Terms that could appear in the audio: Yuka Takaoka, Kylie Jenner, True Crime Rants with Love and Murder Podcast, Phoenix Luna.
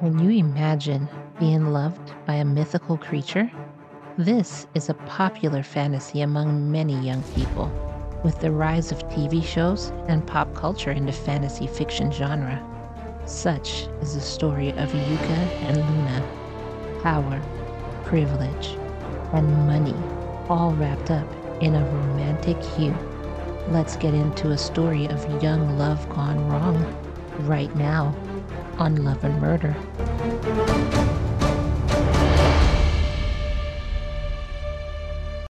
When you imagine being loved by a mythical creature, this is a popular fantasy among many young people. With the rise of TV shows and pop culture in the fantasy fiction genre, such is the story of Yuka and Luna. Power, privilege, and money, all wrapped up in a romantic hue. Let's get into a story of young love gone wrong right now on Love and Murder.